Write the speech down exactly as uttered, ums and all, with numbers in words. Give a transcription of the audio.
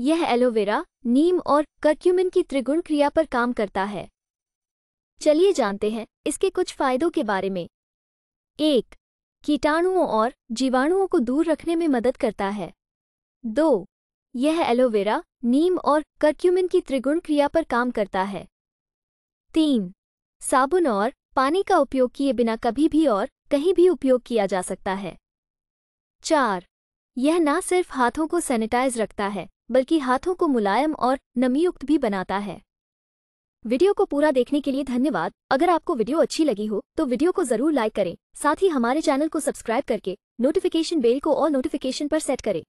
यह एलोवेरा, नीम और करक्यूमिन की त्रिगुण क्रिया पर काम करता है। चलिए जानते हैं इसके कुछ फायदों के बारे में। एक, कीटाणुओं और जीवाणुओं को दूर रखने में मदद करता है। दो, यह एलोवेरा, नीम और करक्यूमिन की त्रिगुण क्रिया पर काम करता है। तीन, साबुन और पानी का उपयोग किए बिना कभी भी और कहीं भी उपयोग किया जा सकता है। चार, यह न सिर्फ हाथों को सैनिटाइज रखता है बल्कि हाथों को मुलायम और नमीयुक्त भी बनाता है। वीडियो को पूरा देखने के लिए धन्यवाद। अगर आपको वीडियो अच्छी लगी हो तो वीडियो को जरूर लाइक करें। साथ ही हमारे चैनल को सब्सक्राइब करके नोटिफिकेशन बेल को और नोटिफिकेशन पर सेट करें।